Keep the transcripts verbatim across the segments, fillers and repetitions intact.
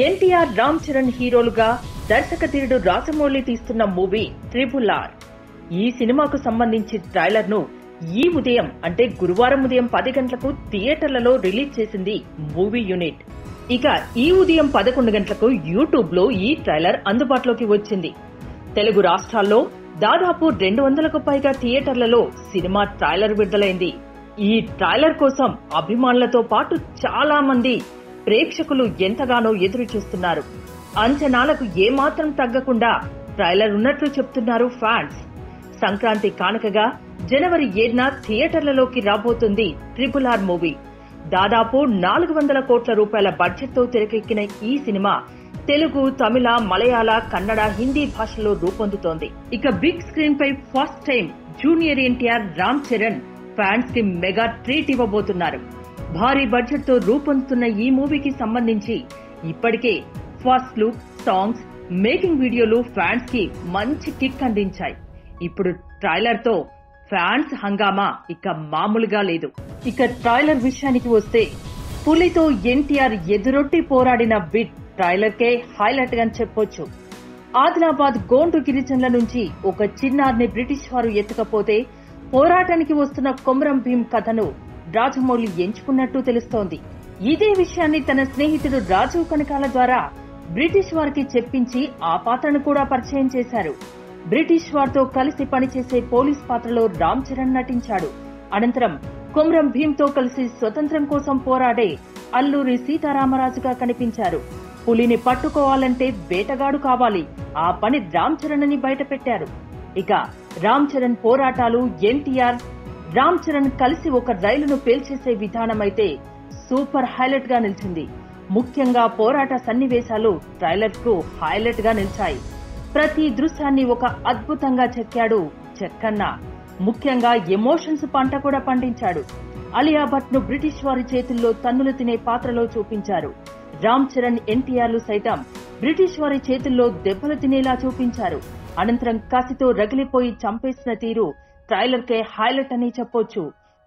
एंटीआर राम चरण हीरोलुगा दर्शकधीरुडु राजमौळी तीस्तुन्न मूवी ट्रिपुल आर ई सिनेमाकु संबंधिंచి ట్రైలర్ ను ఈ ఉదయం అంటే గురువారం ఉదయం పది గంటలకు థియేటర్లలో రిలీజ్ చేసింది మూవీ యూనిట్। ఇక ఈ ఉదయం పదకొండు గంటలకు యూట్యూబ్ లో ఈ ట్రైలర్ అందుబాటులోకి వచ్చింది। తెలుగు రాష్ట్రాల్లో దాదాపు రెండు వందలకు పైగా థియేటర్లలో సినిమా ట్రైలర్ విడుదలైంది। ఈ ట్రైలర్ కోసం అభిమానులతో పాటు చాలా మంది ప్రేక్షకులు ఎంతగానో ఎదురు చూస్తున్నారు। అంచనాలకు ఏ మాత్రం తగ్గకుండా ట్రైలర్ ఉన్నట్లు చెప్తున్నారు ఫ్యాన్స్। సంక్రాంతి కానుకగా జనవరి ఏడున థియేటర్లలోకి రాబోతుంది ట్రిపుల్ ఆర్ మూవీ। దాదాపు నాలుగు వందల కోట్ల రూపాయల బడ్జెట్ తో తెరకెక్కిన ఈ సినిమా తెలుగు, తమిళ, మలయాళ, కన్నడ, హిందీ భాషల్లో రూపొందుతోంది। ఇక బిగ్ స్క్రీన్ పై first time junior NTR Ram Charan fans కి మెగా ట్రీట్ ఇవ్వబోతున్నారు। భారీ బడ్జెట్ తో రూపొందుతున్న ఈ మూవీకి సంబంధించి ఇప్పటికే ఫస్ట్ లుక్, సాంగ్స్, మేకింగ్ వీడియోలు ఫ్యాన్స్ కి మంచి కిక్ అందించాయి। ఇప్పుడు ట్రైలర్ తో ఫ్యాన్స్ హంగామా ఇక మామూలుగా లేదు। ఇక ట్రైలర్ విషయానికి వస్తే పులితో ఎన్టీఆర్ ఎదురొట్టి పోరాడిన బిట్ ట్రైలర్ కే హైలైట్ గా చెప్పొచ్చు। ఆదిలాబాద్ గోండు గిరిజనుల నుంచి ఒక చిన్నారిని బ్రిటిష్ వారు ఎత్తుకపోతే పోరాటానికి వస్తున్న కొమరం భీం కథను రాజమౌళి ఎంచుకున్నట్టు తెలుస్తోంది। ఇదే విషయాన్ని తన స్నేహితుడు రాజు కనకాల ద్వారా బ్రిటిష్ వారికి చెప్పించి ఆ పాత్రను కూడా పరిచయం చేశారు। బ్రిటిష్ వారితో కలిసి పనిచేసే పోలీస్ పాత్రలో రామ్ చరణ్ నటించాడు। అనంతరం కొమరం భీంతో కలిసి స్వతంత్రం కోసం పోరాడే అల్లూరి సీతారామ రాజుగా కనిపించారు। పులిని పట్టుకోవాలంటే వేటగాడు కావాలి, ఆ పని రామ్ చరణ్ అని బయటపెట్టారు। ఇక రామ్ చరణ్ పోరాటాలు ఎన్టీఆర్ రామ్ చరణ్ కలిసి ఒక రైలును పేల్చేసే విధానమైతే సూపర్ హైలైట్ గా నిలిచింది। ముఖ్యంగా పోరాట సన్నివేశాలు ట్రైలర్ కు హైలైట్ గా నిలిచాయి। ప్రతి దృశ్యాన్ని ఒక అద్భుతంగా చెక్కాడు చెక్కన్న। ముఖ్యంగా ఎమోషన్స్ పంట కూడా పండించాడు। అలియాభట్ ను బ్రిటిష్ వారి చేతుల్లో తన్నులు తినే పాత్రలో చూపించారు। రామ్ చరణ్ ఎన్టీఆర్లు సైతం బ్రిటిష్ వారి చేతుల్లో దెబ్బలు తినేలా చూపించారు। అనంతరం కసితో రగిలిపోయి చంపేసిన తీరు ట్రైలర్ కే హైలైట్ అని చెప్పొచ్చు।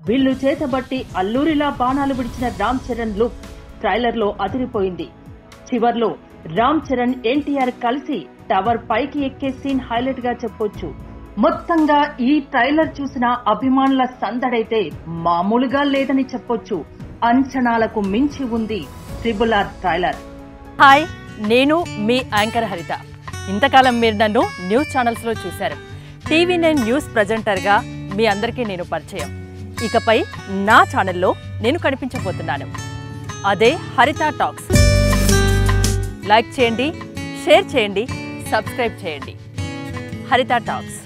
వీళ్లు చేతబట్టి అల్లూరిలా బాణాలు విడిచిన రామ్ చరణ్ లుక్ ట్రైలర్ లో అదిరిపోయింది। చివర్లో రామ్ చరణ్ ఎన్టీఆర్ కలిసి టవర్ పైకి ఎక్కే సీన్ హైలైట్ గా చెప్పొచ్చు। మొత్తంగా ఈ ట్రైలర్ చూసిన అభిమానుల సందడైతే మామూలుగా లేదని చెప్పొచ్చు। అంచనాలకు మించి ఉంది ట్రిపుల్ ఆర్ ట్రైలర్। హాయ్, నేను మీ యాంకర్ హరిత। ఇంతకాలం మీరు నన్ను న్యూస్ ఛానల్స్లో చూశారు। టీవీ నైన్ న్యూస్ ప్రజెంటర్గా మీ అందరికీ నేను పరిచయం। ఇకపై నా ఛానల్లో నేను కనిపించబోతున్నాను, అదే హరిత టాక్స్। లైక్ చేయండి, షేర్ చేయండి, సబ్స్క్రైబ్ చేయండి। హరిత టాక్స్।